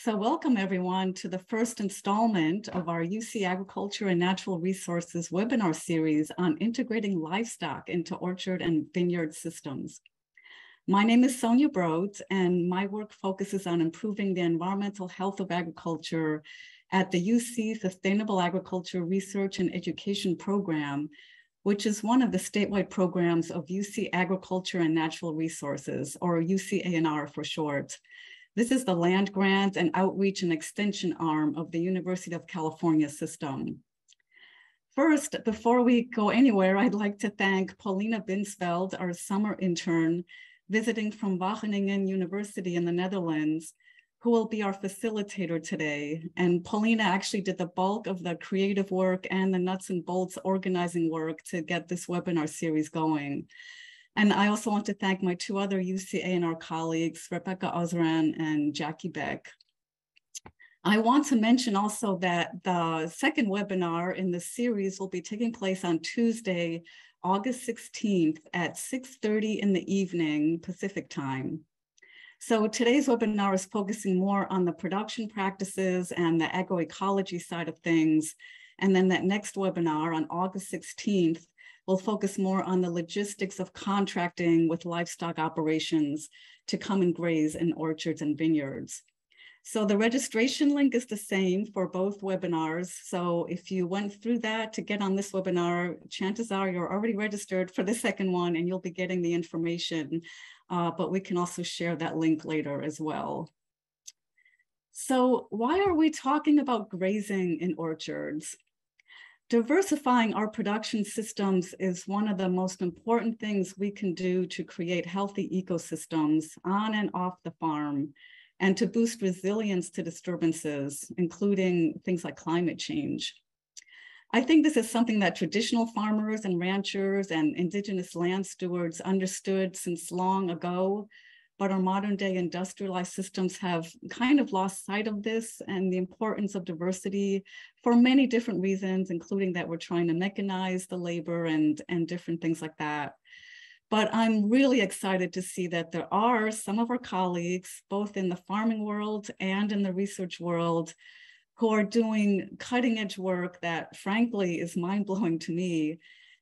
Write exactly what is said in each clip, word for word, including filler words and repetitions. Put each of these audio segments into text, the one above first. So welcome everyone to the first installment of our U C Agriculture and Natural Resources webinar series on integrating livestock into orchard and vineyard systems. My name is Sonia Brodt, and my work focuses on improving the environmental health of agriculture at the U C Sustainable Agriculture Research and Education Program, which is one of the statewide programs of U C Agriculture and Natural Resources, or U C A and R for short. This is the land grant and outreach and extension arm of the University of California system. First, before we go anywhere, I'd like to thank Paulina Binsfeld, our summer intern, visiting from Wageningen University in the Netherlands, who will be our facilitator today. And Paulina actually did the bulk of the creative work and the nuts and bolts organizing work to get this webinar series going. And I also want to thank my two other U C A and R colleagues, Rebecca Azran and Jackie Beck. I want to mention also that the second webinar in the series will be taking place on Tuesday, August sixteenth at six thirty in the evening Pacific time. So today's webinar is focusing more on the production practices and the agroecology side of things. And then that next webinar on August sixteenth we'll focus more on the logistics of contracting with livestock operations to come and graze in orchards and vineyards. So the registration link is the same for both webinars. So if you went through that to get on this webinar, chances are you're already registered for the second one and you'll be getting the information, uh, but we can also share that link later as well. So why are we talking about grazing in orchards? Diversifying our production systems is one of the most important things we can do to create healthy ecosystems on and off the farm and to boost resilience to disturbances, including things like climate change. I think this is something that traditional farmers and ranchers and indigenous land stewards understood since long ago, but our modern day industrialized systems have kind of lost sight of this and the importance of diversity for many different reasons, including that we're trying to mechanize the labor and, and different things like that. But I'm really excited to see that there are some of our colleagues, both in the farming world and in the research world, who are doing cutting edge work that frankly is mind blowing to me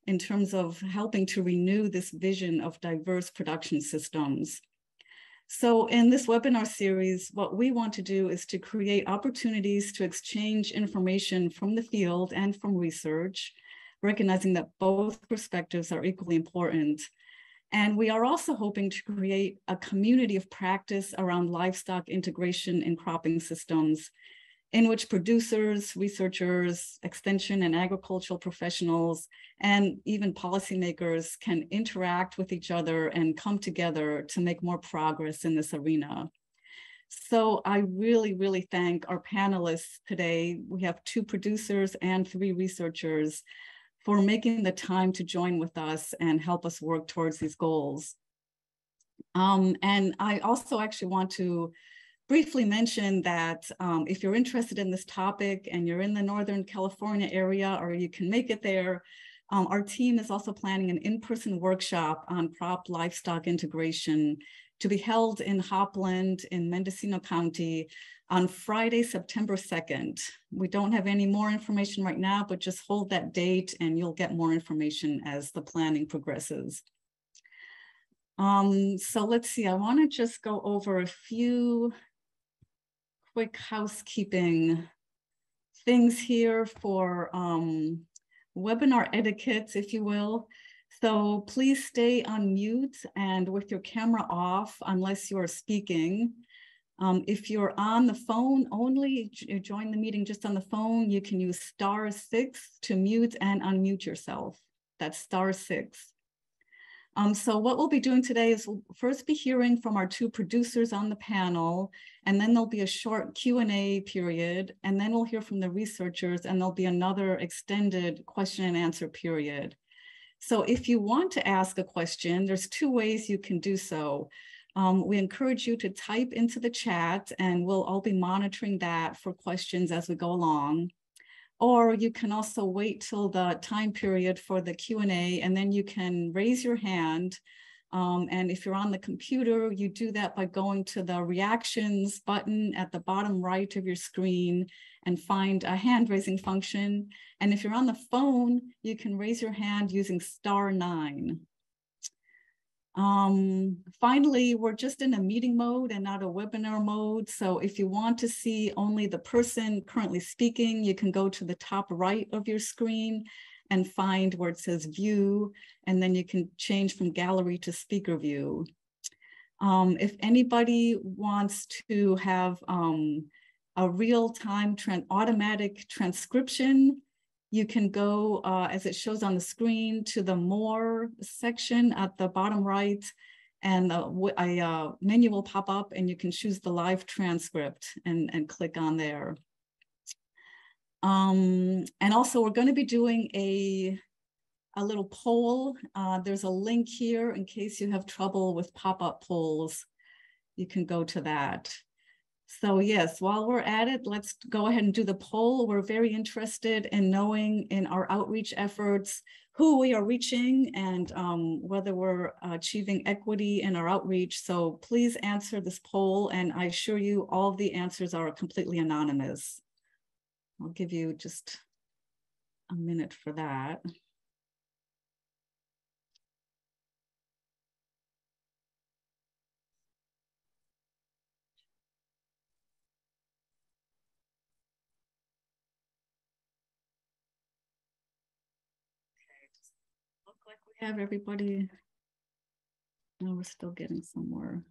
in terms of helping to renew this vision of diverse production systems. So in this webinar series, what we want to do is to create opportunities to exchange information from the field and from research, recognizing that both perspectives are equally important. And we are also hoping to create a community of practice around livestock integration in cropping systems, in which producers, researchers, extension and agricultural professionals, and even policymakers can interact with each other and come together to make more progress in this arena. So I really, really thank our panelists today. We have two producers and three researchers for making the time to join with us and help us work towards these goals. Um, and I also actually want to briefly mention that um, if you're interested in this topic and you're in the Northern California area, or you can make it there, um, our team is also planning an in-person workshop on crop livestock integration to be held in Hopland in Mendocino County on Friday, September second. We don't have any more information right now, but just hold that date and you'll get more information as the planning progresses. Um, so let's see, I want to just go over a few quick housekeeping things here for um, webinar etiquette, if you will. So please stay on mute and with your camera off unless you are speaking. Um, if you're on the phone only, you join the meeting just on the phone, you can use star six to mute and unmute yourself. That's star six. Um, so what we'll be doing today is we'll first be hearing from our two producers on the panel, and then there'll be a short Q and A period, and then we'll hear from the researchers, and there'll be another extended question and answer period. So if you want to ask a question, there's two ways you can do so. Um, we encourage you to type into the chat, and we'll all be monitoring that for questions as we go along. Or you can also wait till the time period for the Q and A, and then you can raise your hand Um, and if you're on the computer, you do that by going to the reactions button at the bottom right of your screen and find a hand raising function. And if you're on the phone, you can raise your hand using star nine. Um, finally, we're just in a meeting mode and not a webinar mode. So if you want to see only the person currently speaking, you can go to the top right of your screen and find where it says view, and then you can change from gallery to speaker view. Um, if anybody wants to have um, a real-time tran automatic transcription, you can go, uh, as it shows on the screen, to the more section at the bottom right, and uh, a uh, menu will pop up and you can choose the live transcript and, and click on there. Um, and also, we're going to be doing a, a little poll. Uh, there's a link here in case you have trouble with pop-up polls. You can go to that. So yes, while we're at it, let's go ahead and do the poll. We're very interested in knowing in our outreach efforts who we are reaching and um, whether we're achieving equity in our outreach. So please answer this poll, and I assure you all the answers are completely anonymous. I'll give you just a minute for that. Okay, just look like we have everybody. No, we're still getting somewhere.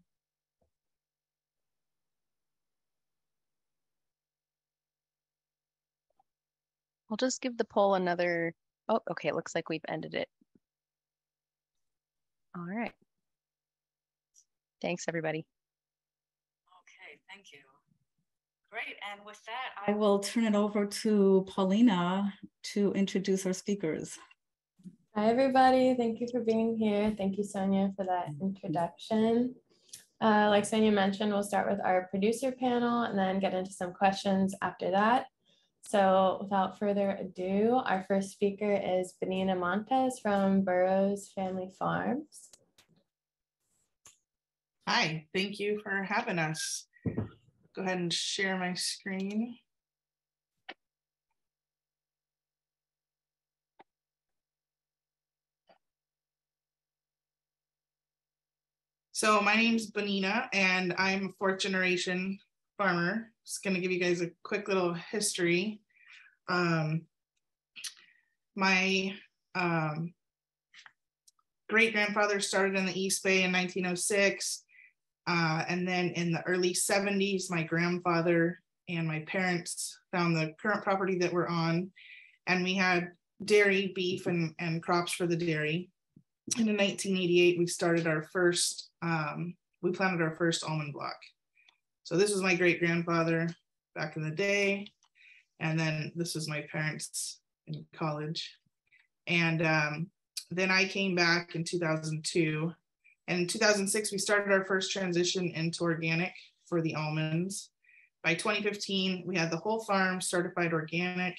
I'll just give the poll another, oh, okay, it looks like we've ended it. All right. Thanks, everybody. Okay, thank you. Great, and with that, I will turn it over to Paulina to introduce our speakers. Hi, everybody. Thank you for being here. Thank you, Sonia, for that introduction. Uh, like Sonia mentioned, we'll start with our producer panel and then get into some questions after that. So without further ado, our first speaker is Benina Montes from Burroughs Family Farms. Hi, thank you for having us. Go ahead and share my screen. So my name's Benina, and I'm a fourth generation farmer. Just going to give you guys a quick little history. Um, my um, great-grandfather started in the East Bay in nineteen oh six. Uh, and then in the early seventies, my grandfather and my parents found the current property that we're on. And we had dairy, beef, and, and crops for the dairy. And in nineteen eighty-eight, we started our first, um, we planted our first almond block. So this is my great-grandfather back in the day. And then this is my parents in college. And um, then I came back in two thousand two. And in two thousand six, we started our first transition into organic for the almonds. By twenty fifteen, we had the whole farm certified organic.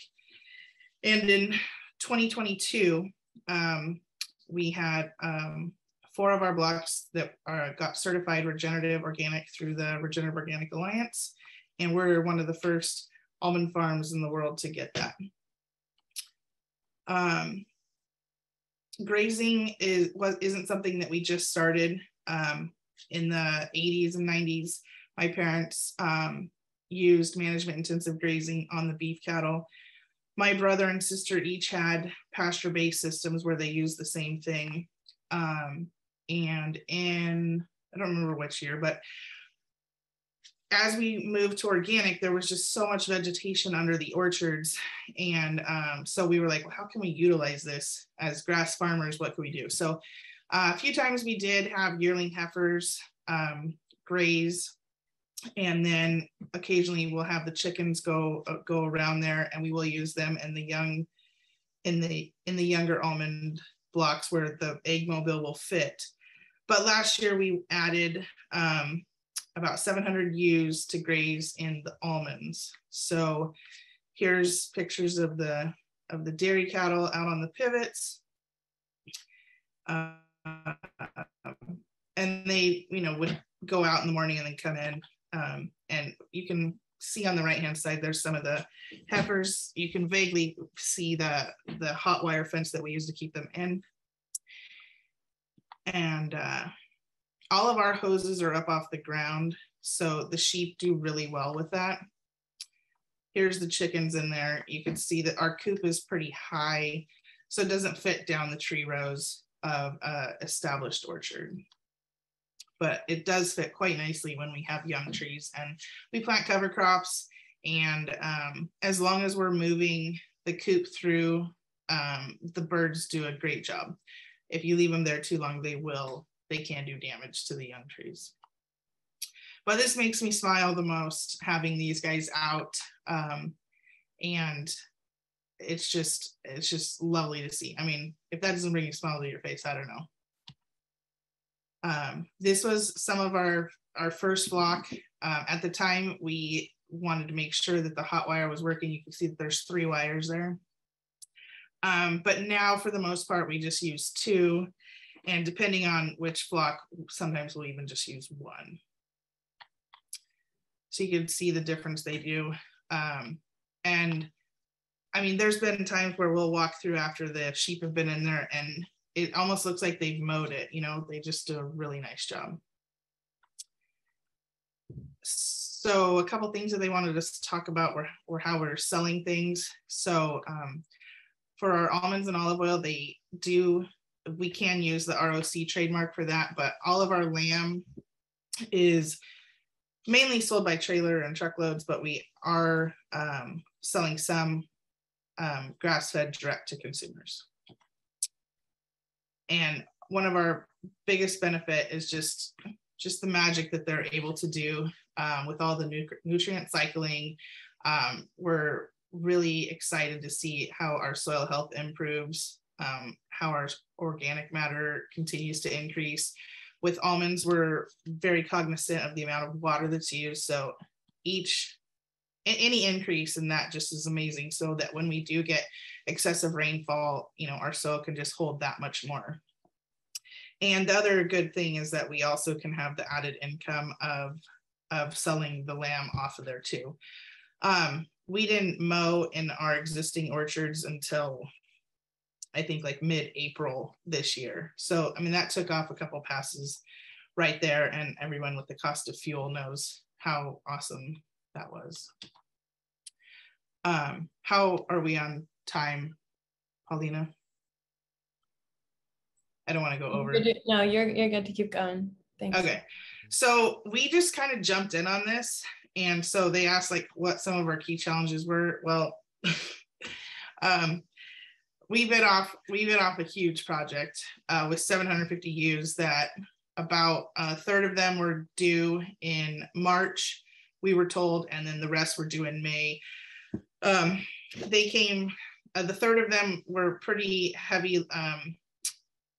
And in twenty twenty-two, um, we had um, four of our blocks that are, got certified regenerative organic through the Regenerative Organic Alliance. And we're one of the first almond farms in the world to get that. Um, grazing is, was, isn't something that we just started um, in the eighties and nineties. My parents um, used management intensive grazing on the beef cattle. My brother and sister each had pasture-based systems where they used the same thing. Um, And in, I don't remember which year, but as we moved to organic, there was just so much vegetation under the orchards. And um, so we were like, well, how can we utilize this as grass farmers? What can we do? So uh, a few times we did have yearling heifers um, graze. And then occasionally we'll have the chickens go, uh, go around there, and we will use them in the young, in the, in the younger almond blocks where the egg mobile will fit. But last year we added um, about seven hundred ewes to graze in the almonds. So here's pictures of the of the dairy cattle out on the pivots. Uh, Um, and they, you know, would go out in the morning and then come in. Um, and you can see on the right-hand side, there's some of the heifers. You can vaguely see the, the hot wire fence that we use to keep them in. And uh, all of our hoses are up off the ground. So the sheep do really well with that. Here's the chickens in there. You can see that our coop is pretty high, so it doesn't fit down the tree rows of uh, established orchard. But it does fit quite nicely when we have young trees, and we plant cover crops. And um, as long as we're moving the coop through, um, the birds do a great job. If you leave them there too long, they will, they can do damage to the young trees. But this makes me smile the most, having these guys out. Um, and it's just, it's just lovely to see. I mean, if that doesn't bring a smile to your face, I don't know. Um, this was some of our, our first flock. Uh, at the time, we wanted to make sure that the hot wire was working. You can see that there's three wires there. Um, but now, for the most part, we just use two. And depending on which flock, sometimes we'll even just use one. So you can see the difference they do. Um, and I mean, there's been times where we'll walk through after the sheep have been in there, and it almost looks like they've mowed it, you know, they just do a really nice job. So a couple things that they wanted us to talk about were, were how we're selling things. So um, for our almonds and olive oil, they do, we can use the R O C trademark for that, but all of our lamb is mainly sold by trailer and truckloads, but we are um, selling some um, grass-fed direct to consumers. And one of our biggest benefit is just, just the magic that they're able to do um, with all the nu nutrient cycling. Um, we're really excited to see how our soil health improves, um, how our organic matter continues to increase. With almonds, we're very cognizant of the amount of water that's used. So each, any increase in that just is amazing, so that when we do get excessive rainfall, you know, our soil can just hold that much more. And the other good thing is that we also can have the added income of, of selling the lamb off of there too. Um, we didn't mow in our existing orchards until I think like mid-April this year. So, I mean, that took off a couple passes right there, and everyone with the cost of fuel knows how awesome that was. Um, how are we on time, Paulina? I don't want to go over. No, you're, you're good to keep going. Thanks. Okay. So we just kind of jumped in on this. And so they asked like what some of our key challenges were. Well, um, we bit off, we bit off a huge project uh, with seven hundred fifty ewes that about a third of them were due in March, we were told, and then the rest were due in May. Um, they came, uh, the third of them were pretty heavy, um,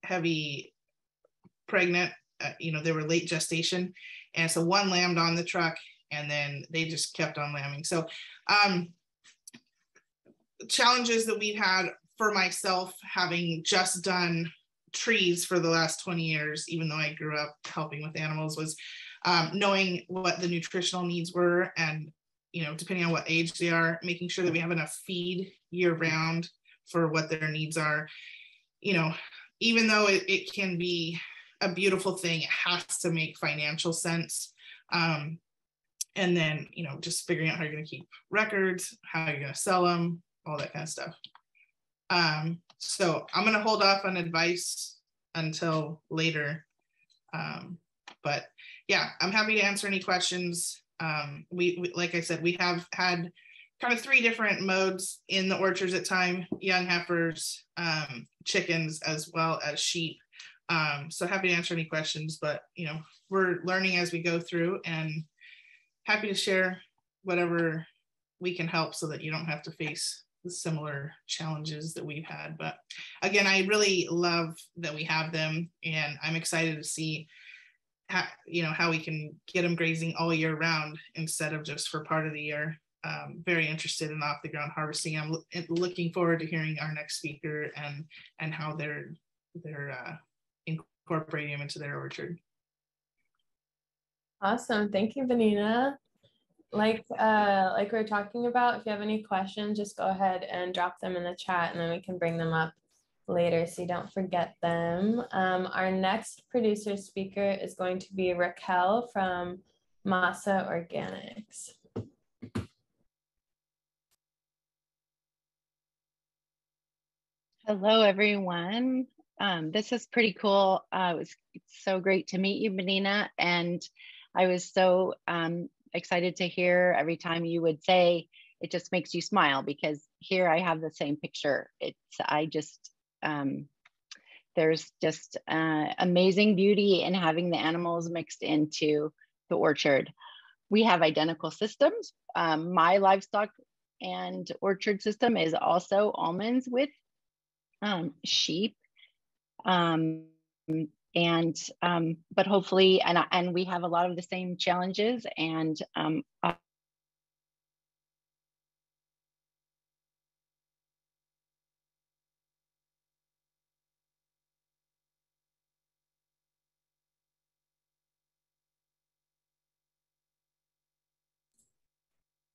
heavy pregnant, uh, you know, they were late gestation. And so one lambed on the truck, and then they just kept on lambing. So um, challenges that we've had for myself, having just done trees for the last twenty years, even though I grew up helping with animals, was um, knowing what the nutritional needs were, and you know, depending on what age they are, making sure that we have enough feed year round for what their needs are. You know, even though it, it can be a beautiful thing, it has to make financial sense. Um, and then, you know, just figuring out how you're going to keep records, how you're going to sell them, all that kind of stuff. Um, so I'm going to hold off on advice until later. Um, but yeah, I'm happy to answer any questions. Um, we, we, like I said, we have had kind of three different modes in the orchards at time, young heifers, um, chickens, as well as sheep. Um, so happy to answer any questions, but you know, we're learning as we go through, and happy to share whatever we can help so that you don't have to face the similar challenges that we've had. But again, I really love that we have them, and I'm excited to see how, you know, how we can get them grazing all year round instead of just for part of the year. Um, very interested in off the ground harvesting. I'm looking forward to hearing our next speaker and and how they're they're uh, incorporating them into their orchard. Awesome. Thank you, Benina. Like, uh, like we were talking about, if you have any questions, just go ahead and drop them in the chat, and then we can bring them up later so you don't forget them. Um, our next producer speaker is going to be Raquel from Masa Organics. Hello, everyone. Um, this is pretty cool. Uh, it was so great to meet you, Benina, and I was so um, excited to hear every time you would say, it just makes you smile, because here I have the same picture. It's, I just, um, there's just uh, amazing beauty in having the animals mixed into the orchard. We have identical systems. Um, my livestock and orchard system is also almonds with um, sheep. Um, and, um, but hopefully, and, and we have a lot of the same challenges, and, um, uh, I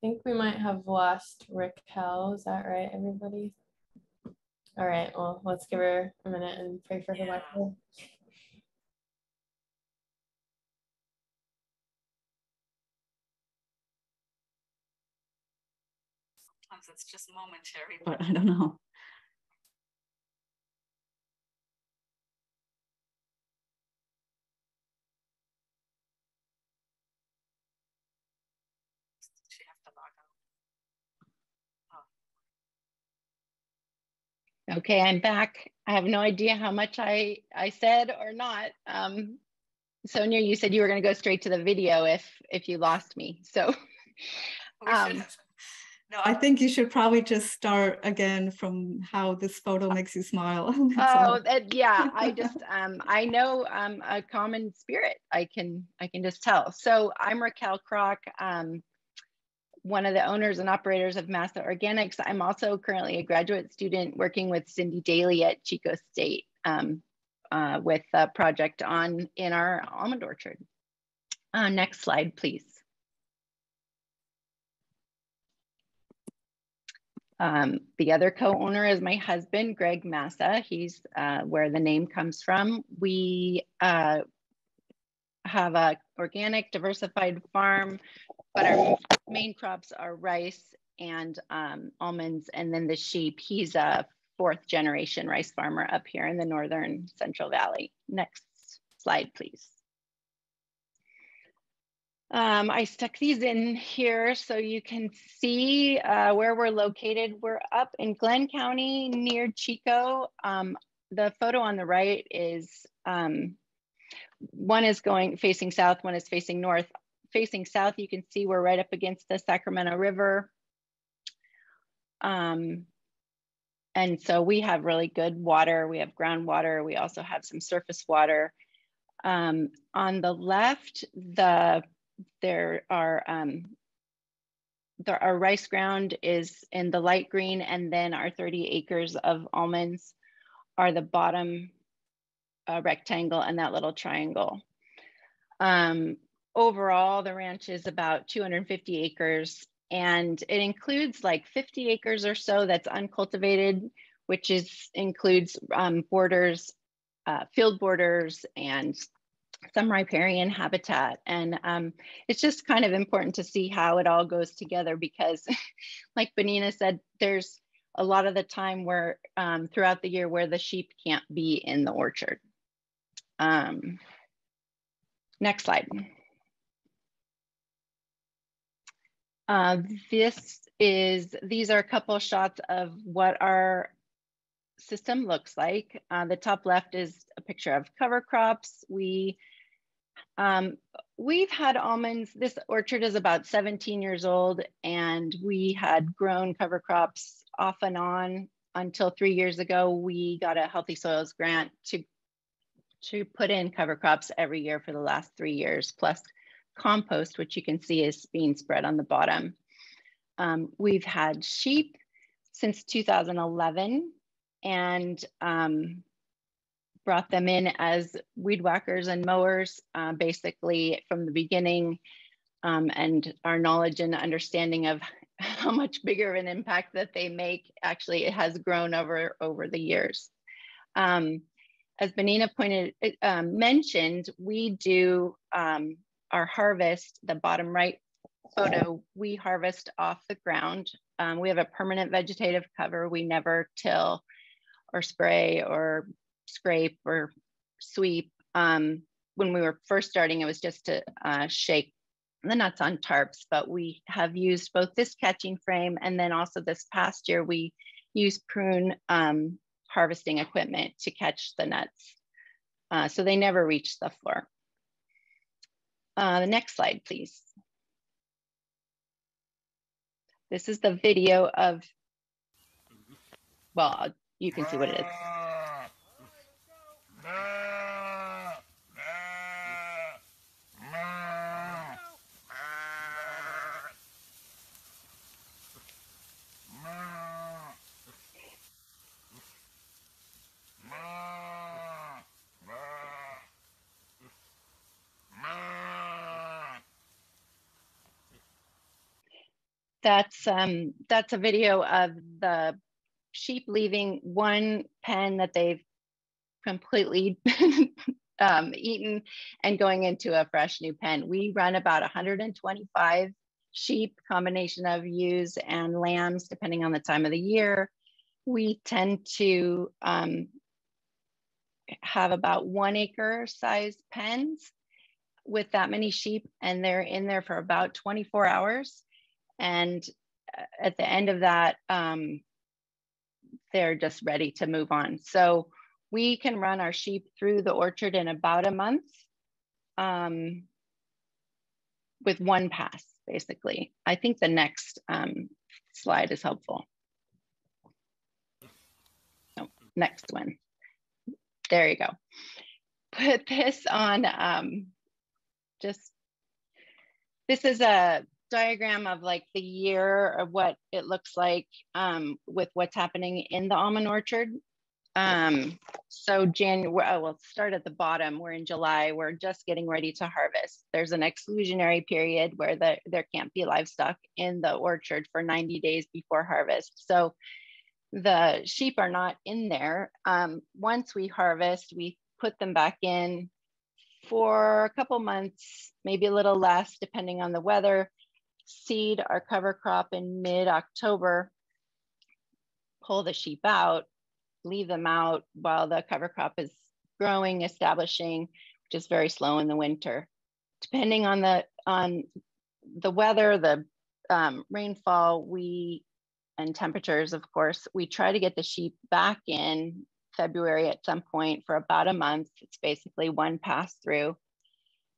think we might have lost Raquel. Is that right, everybody? All right, well, let's give her a minute and pray for her yeah. Wi-Fi. Sometimes it's just momentary, but I don't know. Okay, I'm back. I have no idea how much I, I said or not. Um, Sonia, you said you were going to go straight to the video if if you lost me. So, um, no, I think you should probably just start again from how this photo makes you smile. Oh, that, yeah, I just um, I know um, a common spirit. I can I can just tell. So I'm Raquel Krach, Um, one of the owners and operators of Masa Organics. I'm also currently a graduate student working with Cindy Daly at Chico State um, uh, with a project on in our almond orchard. Uh, next slide, please. Um, the other co-owner is my husband, Greg Massa. He's uh, where the name comes from. We uh, have an organic diversified farm, but our main crops are rice and um, almonds, and then the sheep. He's a fourth generation rice farmer up here in the Northern Central Valley. Next slide, please. Um, I stuck these in here so you can see uh, where we're located. We're up in Glenn County near Chico. Um, the photo on the right is, um, one is going facing south, one is facing north. Facing south, you can see we're right up against the Sacramento River. Um, and so we have really good water. We have groundwater. We also have some surface water. Um, on the left, the there are um, the, our rice ground is in the light green, and then our thirty acres of almonds are the bottom uh, rectangle and that little triangle. Um, Overall, the ranch is about two hundred fifty acres, and it includes like fifty acres or so that's uncultivated, which is includes um, borders, uh, field borders, and some riparian habitat. And um, it's just kind of important to see how it all goes together, because like Benina said, there's a lot of the time where um, throughout the year where the sheep can't be in the orchard. Um, next slide. Uh, this is, these are a couple shots of what our system looks like. Uh, the top left is a picture of cover crops. We, um, we've had almonds, this orchard is about seventeen years old, and we had grown cover crops off and on until three years ago. We got a Healthy Soils grant to, to put in cover crops every year for the last three years, plus compost, which you can see is being spread on the bottom. Um, we've had sheep since two thousand eleven, and um, brought them in as weed whackers and mowers, uh, basically from the beginning. Um, and our knowledge and understanding of how much bigger of an impact that they make, actually it has grown over, over the years. Um, as Benina pointed, uh, mentioned, we do um, our harvest, the bottom right photo, we harvest off the ground. Um, we have a permanent vegetative cover. We never till or spray or scrape or sweep. Um, when we were first starting, it was just to uh, shake the nuts on tarps, but we have used both this catching frame and then also this past year, we used prune um, harvesting equipment to catch the nuts. Uh, so they never reach the floor. Uh, the next slide, please. This is the video of, well, you can see what it is. That's um, that's a video of the sheep leaving one pen that they've completely um, eaten and going into a fresh new pen. We run about one hundred twenty-five sheep, combination of ewes and lambs, depending on the time of the year. We tend to um, have about one acre size pens with that many sheep, and they're in there for about twenty-four hours. And at the end of that, um, they're just ready to move on. So we can run our sheep through the orchard in about a month um, with one pass, basically. I think the next um, slide is helpful. Oh, next one. There you go. Put this on um, just, this is a diagram of like the year of what it looks like um, with what's happening in the almond orchard. Um, so January, oh, we'll start at the bottom. We're in July, we're just getting ready to harvest. There's an exclusionary period where the, there can't be livestock in the orchard for ninety days before harvest. So the sheep are not in there. Um, once we harvest, we put them back in for a couple months, maybe a little less depending on the weather. Seed our cover crop in mid-October, pull the sheep out, leave them out while the cover crop is growing, establishing, which is very slow in the winter. Depending on the on the weather, the um, rainfall, we and temperatures, of course, we try to get the sheep back in February at some point for about a month. It's basically one pass through,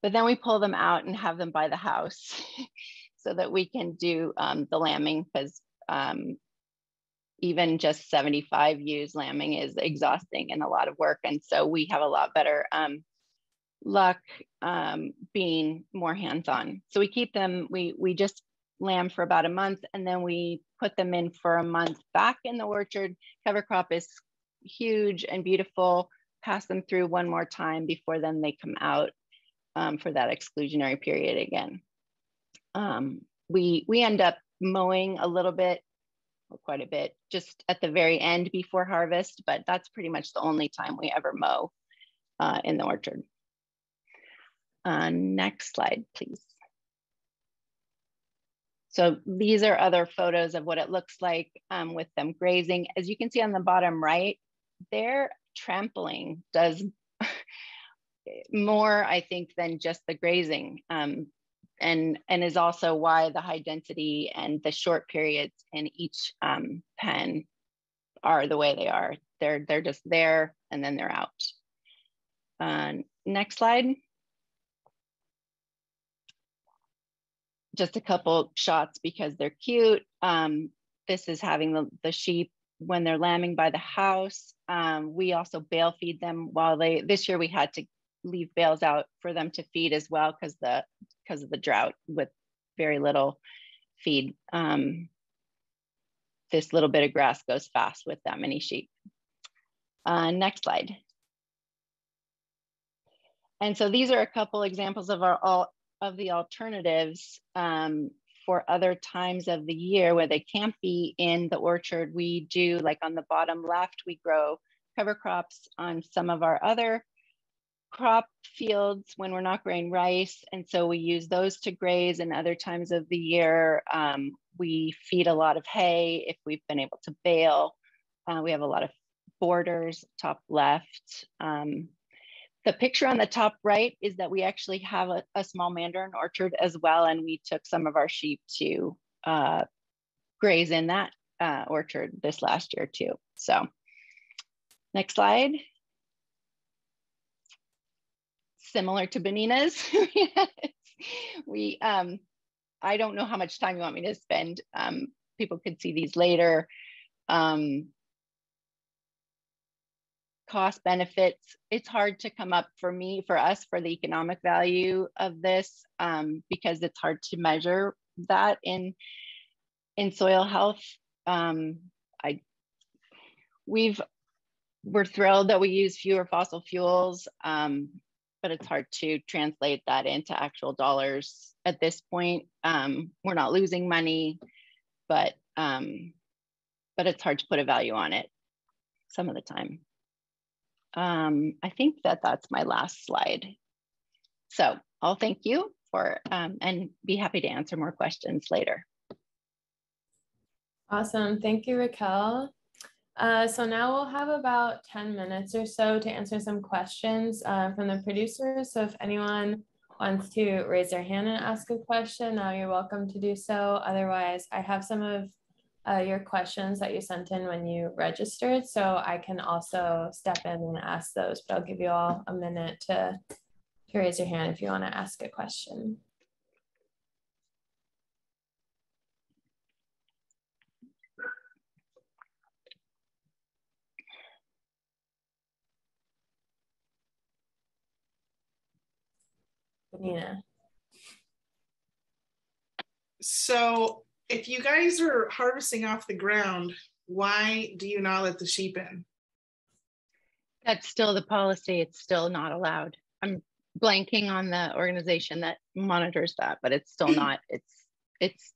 but then we pull them out and have them by the house. So that we can do um, the lambing, because um, even just seventy-five ewes lambing is exhausting and a lot of work. And so we have a lot better um, luck um, being more hands-on. So we keep them, we, we just lamb for about a month, and then we put them in for a month back in the orchard. Cover crop is huge and beautiful. Pass them through one more time before then they come out um, for that exclusionary period again. Um, we, we end up mowing a little bit, or quite a bit, just at the very end before harvest, but that's pretty much the only time we ever mow uh, in the orchard. Uh, next slide, please. So these are other photos of what it looks like um, with them grazing. As you can see on the bottom right, their trampling does more, I think, than just the grazing. Um, And, and is also why the high density and the short periods in each um, pen are the way they are. They're, they're just there and then they're out. Uh, next slide. Just a couple shots because they're cute. Um, this is having the, the sheep when they're lambing by the house. Um, we also bale feed them while they, this year we had to leave bales out for them to feed as well because the because of the drought with very little feed. Um, this little bit of grass goes fast with that many sheep. Uh, next slide. And so these are a couple examples of our all of the alternatives um, for other times of the year where they can't be in the orchard. We do, like on the bottom left, we grow cover crops on some of our other crop fields when we're not growing rice. And so we use those to graze, and other times of the year, um, we feed a lot of hay if we've been able to bale. Uh, we have a lot of borders, top left. Um, the picture on the top right is that we actually have a, a small mandarin orchard as well, and we took some of our sheep to uh, graze in that uh, orchard this last year too. So next slide. Similar to Benina's, we, um, I don't know how much time you want me to spend. Um, people could see these later. Um, cost benefits, it's hard to come up for me, for us, for the economic value of this um, because it's hard to measure that in, in soil health. Um, I, we've, we're thrilled that we use fewer fossil fuels. Um, but it's hard to translate that into actual dollars at this point. Um, we're not losing money, but, um, but it's hard to put a value on it some of the time. Um, I think that that's my last slide. So I'll thank you for, um, and be happy to answer more questions later. Awesome, thank you, Raquel. Uh, so now we'll have about ten minutes or so to answer some questions uh, from the producers. So if anyone wants to raise their hand and ask a question, now uh, you're welcome to do so. Otherwise, I have some of uh, your questions that you sent in when you registered, so I can also step in and ask those, but I'll give you all a minute to, to raise your hand if you want to ask a question. Benina. So if you guys are harvesting off the ground, why do you not let the sheep in? That's still the policy. It's still not allowed. I'm blanking on the organization that monitors that, but it's still not. It's, it's,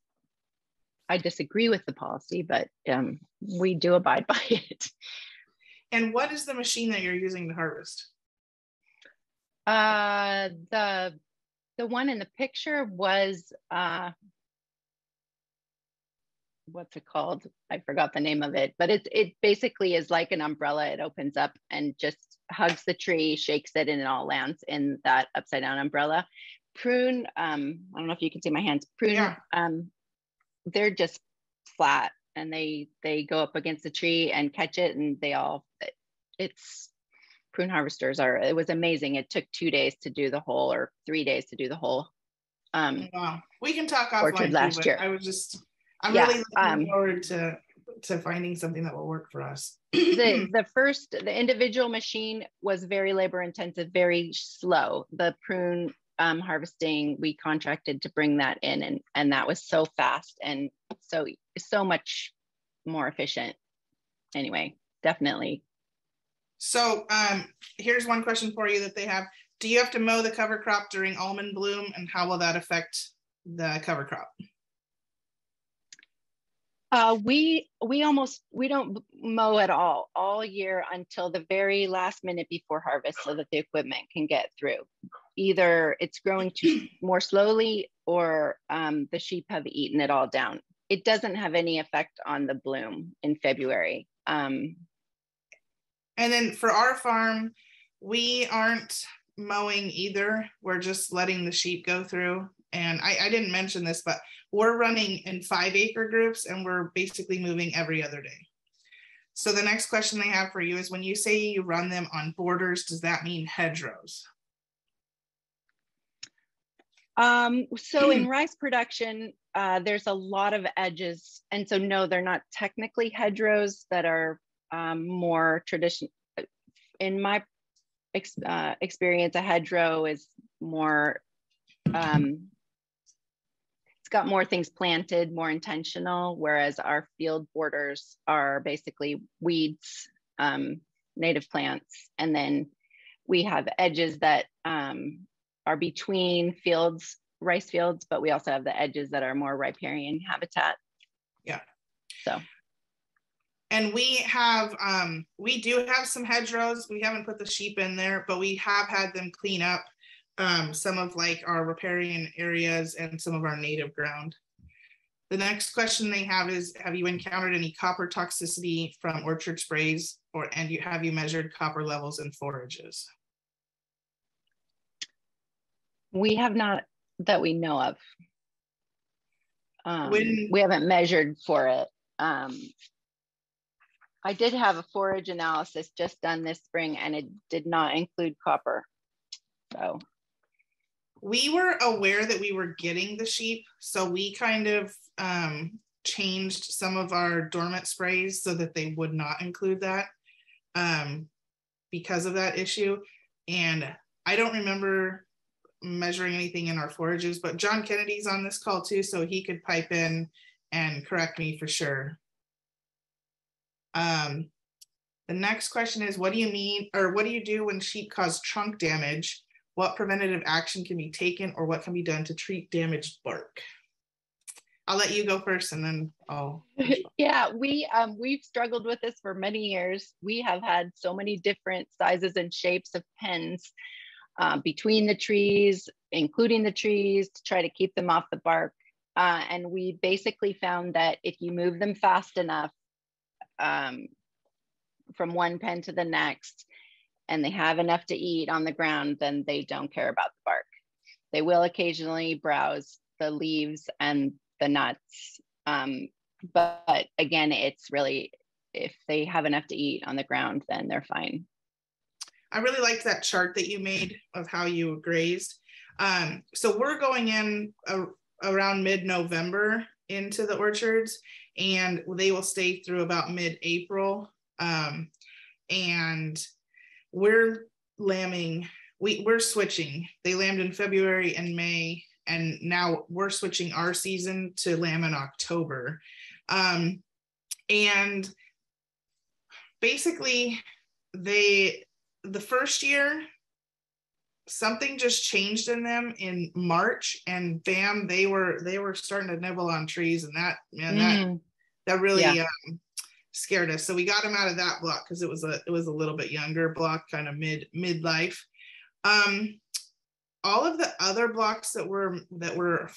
I disagree with the policy, but um, we do abide by it. And what is the machine that you're using to harvest? Uh, the, the one in the picture was, uh, what's it called? I forgot the name of it, but it, it basically is like an umbrella. It opens up and just hugs the tree, shakes it, and it all lands in that upside down umbrella. Prune, um, I don't know if you can see my hands, prune, yeah. um, they're just flat, and they, they go up against the tree and catch it, and they all, it's, prune harvesters are, it was amazing. It took two days to do the whole, or three days to do the whole. Um, wow. We can talk offline last year. I was just, I'm yeah, really looking um, forward to, to finding something that will work for us. the, the first, the individual machine was very labor intensive, very slow. The prune um, harvesting, we contracted to bring that in, and, and that was so fast and so, so much more efficient. Anyway, definitely. So um, here's one question for you that they have. Do you have to mow the cover crop during almond bloom, and how will that affect the cover crop? Uh, we we almost, we don't mow at all, all year until the very last minute before harvest so that the equipment can get through. Either it's growing too, more slowly, or um, the sheep have eaten it all down. It doesn't have any effect on the bloom in February. Um, And then for our farm, we aren't mowing either. We're just letting the sheep go through. And I, I didn't mention this, but we're running in five acre groups, and we're basically moving every other day. So the next question they have for you is, when you say you run them on borders, does that mean hedgerows? Um, so in rice production, uh, there's a lot of edges. And so no, they're not technically hedgerows that are Um, more tradition. In my ex uh, experience, a hedgerow is more, um, it's got more things planted, more intentional, whereas our field borders are basically weeds, um, native plants, and then We have edges that um, are between fields, rice fields, but we also have the edges that are more riparian habitat. Yeah. So. And we have, um, we do have some hedgerows. We haven't put the sheep in there, but we have had them clean up um, some of like our riparian areas and some of our native ground. The next question they have is, have you encountered any copper toxicity from orchard sprays, or and you, have you measured copper levels in forages? We have not that we know of. Um, when, we haven't measured for it. Um, I did have a forage analysis just done this spring, and it did not include copper. So we were aware that we were getting the sheep, so we kind of um, changed some of our dormant sprays so that they would not include that um, because of that issue. And I don't remember measuring anything in our forages, but John Kennedy's on this call too, so he could pipe in and correct me for sure. Um, the next question is, what do you mean, or what do you do when sheep cause trunk damage? What preventative action can be taken, or what can be done to treat damaged bark? I'll let you go first, and then I'll. Yeah, we, um, we've struggled with this for many years. We have had so many different sizes and shapes of pens uh, between the trees, including the trees, to try to keep them off the bark. Uh, and we basically found that if you move them fast enough, Um, from one pen to the next, and they have enough to eat on the ground, then they don't care about the bark. They will occasionally browse the leaves and the nuts. Um, but, but again, it's really, if they have enough to eat on the ground, then they're fine. I really liked that chart that you made of how you grazed. Um, so we're going in a, around mid-November into the orchards, and they will stay through about mid-April. Um, and we're lambing, we, we're switching. They lambed in February and May, and now we're switching our season to lamb in October. Um, and basically, they, the first year, something just changed in them in March, and bam, they were they were starting to nibble on trees, and that man mm. that that really yeah. um, scared us. So we got them out of that block because it was a it was a little bit younger block, kind of mid midlife. Um, all of the other blocks that were that were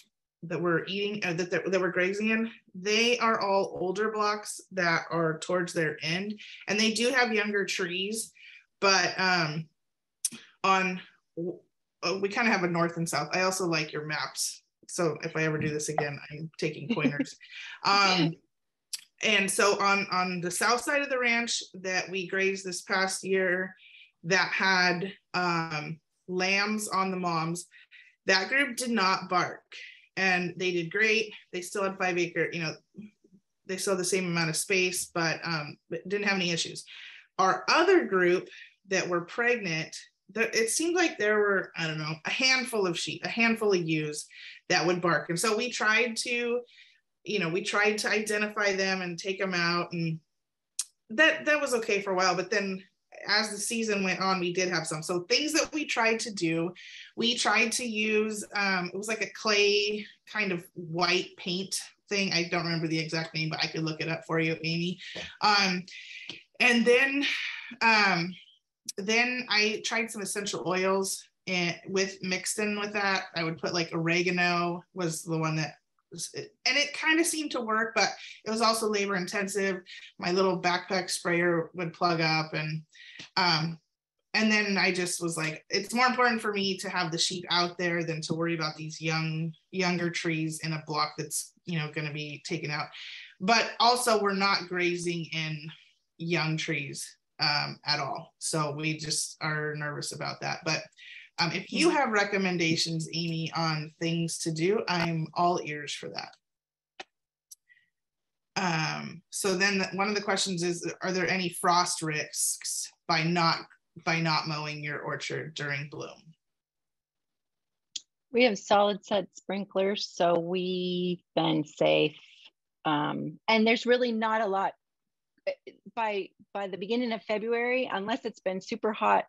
that were eating uh, that, that that were grazing in, they are all older blocks that are towards their end, and they do have younger trees, but um, on we kind of have a north and south. I also like your maps, so if I ever do this again, I'm taking pointers. um, and so on on the south side of the ranch that we grazed this past year, that had um, lambs on the moms, that group did not bark, and they did great. They still had five acre, you know, they still had the same amount of space, but um, didn't have any issues. Our other group that were pregnant, it seemed like there were, I don't know, a handful of sheep, a handful of ewes that would bark. And so we tried to, you know, we tried to identify them and take them out. And that, that was okay for a while. But then as the season went on, we did have some. So things that we tried to do, we tried to use, um, it was like a clay kind of white paint thing. I don't remember the exact name, but I could look it up for you, Amy. Um, and then... Um, Then I tried some essential oils and with mixed in with that. I would put like oregano was the one that, was, and it kind of seemed to work, but it was also labor intensive. My little backpack sprayer would plug up, and um, and then I just was like, it's more important for me to have the sheep out there than to worry about these young younger trees in a block that's, you know, going to be taken out. But also, we're not grazing in young trees Um, at all. So we just are nervous about that. But um, if you have recommendations, Amy, on things to do, I'm all ears for that. Um, so then the, one of the questions is, are there any frost risks by not, by not mowing your orchard during bloom? We have solid set sprinklers, so we've been safe. Um, and there's really not a lot by by the beginning of February, unless it's been super hot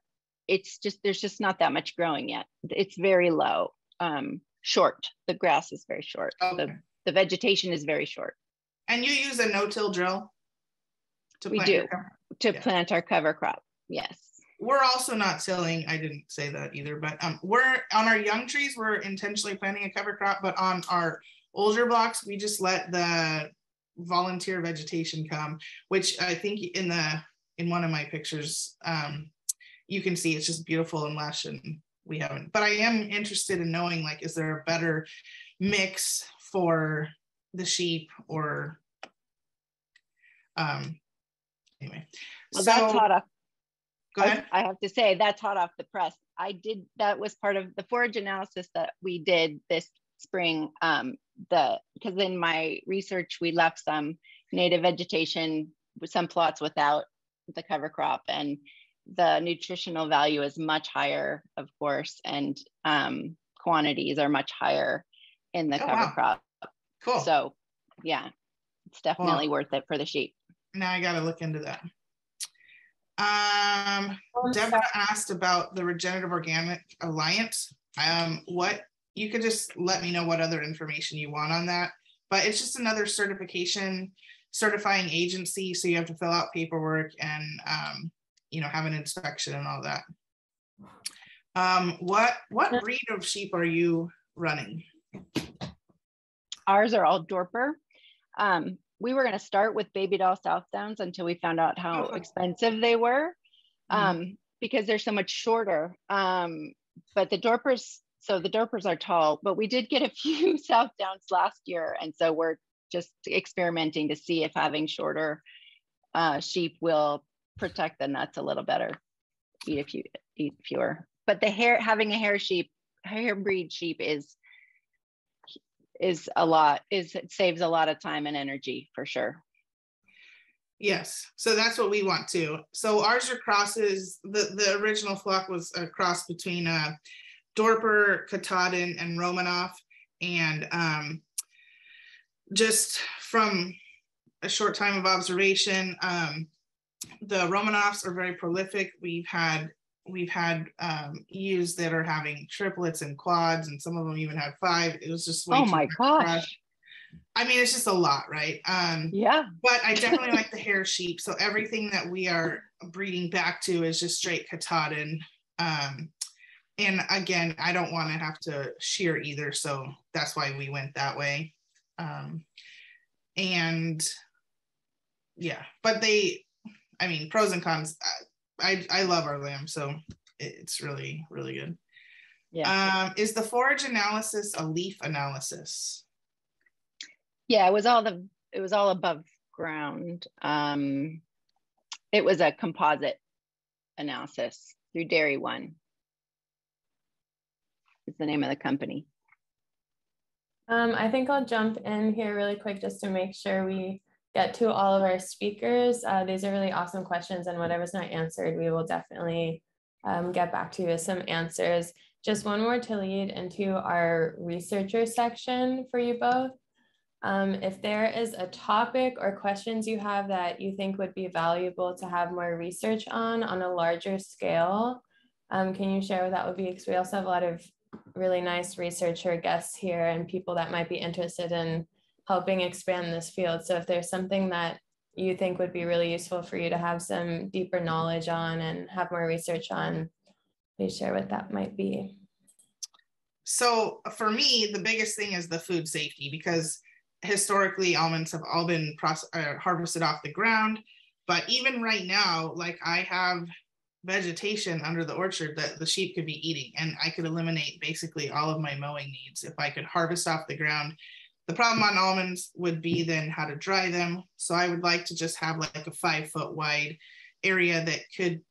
it's just, there's just not that much growing yet. It's very low, um, short. The grass is very short. Okay. The, the vegetation is very short. And you use a no-till drill? To we do, to yeah. plant our cover crop, yes. We're also not tilling, I didn't say that either, but um, we're on our young trees, we're intentionally planting a cover crop, but on our older blocks, we just let the volunteer vegetation come, which I think in the in one of my pictures, um, you can see it's just beautiful and lush, and we haven't. But I am interested in knowing, like, is there a better mix for the sheep or, um, anyway. Well, so, that's hot off. Go ahead. I, I have to say that's hot off the press. I did, that was part of the forage analysis that we did this spring, um, the, because in my research, we left some native vegetation, some plots without the cover crop, and the nutritional value is much higher, of course, and um, quantities are much higher in the oh, cover wow. crop. Cool. So yeah, it's definitely cool. worth it for the sheep. Now I got to look into that. Um, Deborah asked about the Regenerative Organic Alliance. Um, what you could just let me know what other information you want on that, but it's just another certification, certifying agency. So you have to fill out paperwork and, um, you know, have an inspection and all that. Um, what, what breed of sheep are you running? Ours are all Dorper. Um, we were going to start with Baby Doll South Downs until we found out how expensive they were, um, mm-hmm. because they're so much shorter. Um, but the Dorpers, so the Dorpers are tall, but we did get a few South Downs last year. And so we're just experimenting to see if having shorter uh, sheep will protect the nuts a little better, eat a few, eat fewer. But the hair, having a hair sheep, hair breed sheep is is a lot, is it saves a lot of time and energy for sure. Yes, so that's what we want too. So ours are crosses, the, the original flock was a cross between uh, Dorper, Katahdin, and Romanoff. And um, just from a short time of observation, um, the Romanoffs are very prolific. We've had We've had um, ewes that are having triplets and quads, and some of them even have five. It was just way oh my gosh! Crush. I mean, it's just a lot, right? Um, yeah. But I definitely like the hair sheep. So everything that we are breeding back to is just straight Katahdin. Um, and again, I don't want to have to shear either, so that's why we went that way. Um, and yeah, but they, I mean, pros and cons. Uh, I, I love our lamb, so it's really, really good. Yeah. Um, is the forage analysis a leaf analysis? Yeah, it was all the it was all above ground. Um, it was a composite analysis through Dairy One. It's the name of the company. Um, I think I'll jump in here really quick just to make sure we get to all of our speakers. Uh, these are really awesome questions, and whatever's not answered, we will definitely um, get back to you with some answers. Just one more to lead into our researcher section for you both. Um, if there is a topic or questions you have that you think would be valuable to have more research on, on a larger scale, um, can you share what that would be? Because we also have a lot of really nice researcher guests here and people that might be interested in helping expand this field. So if there's something that you think would be really useful for you to have some deeper knowledge on and have more research on, please share what that might be. So for me, the biggest thing is the food safety, because historically almonds have all been uh, harvested off the ground. But even right now, like I have vegetation under the orchard that the sheep could be eating, and I could eliminate basically all of my mowing needs if I could harvest off the ground. The problem on almonds would be then how to dry them. So I would like to just have like a five foot wide area that could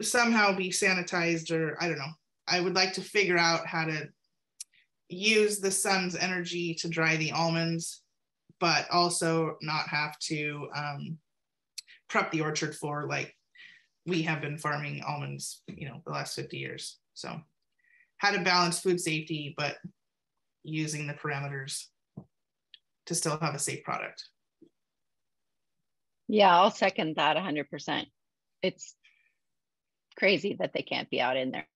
somehow be sanitized, or I don't know. I would like to figure out how to use the sun's energy to dry the almonds, but also not have to um, prep the orchard for, like we have been farming almonds, you know, the last fifty years. So how to balance food safety, but using the parameters to still have a safe product. Yeah, I'll second that one hundred percent. It's crazy that they can't be out in their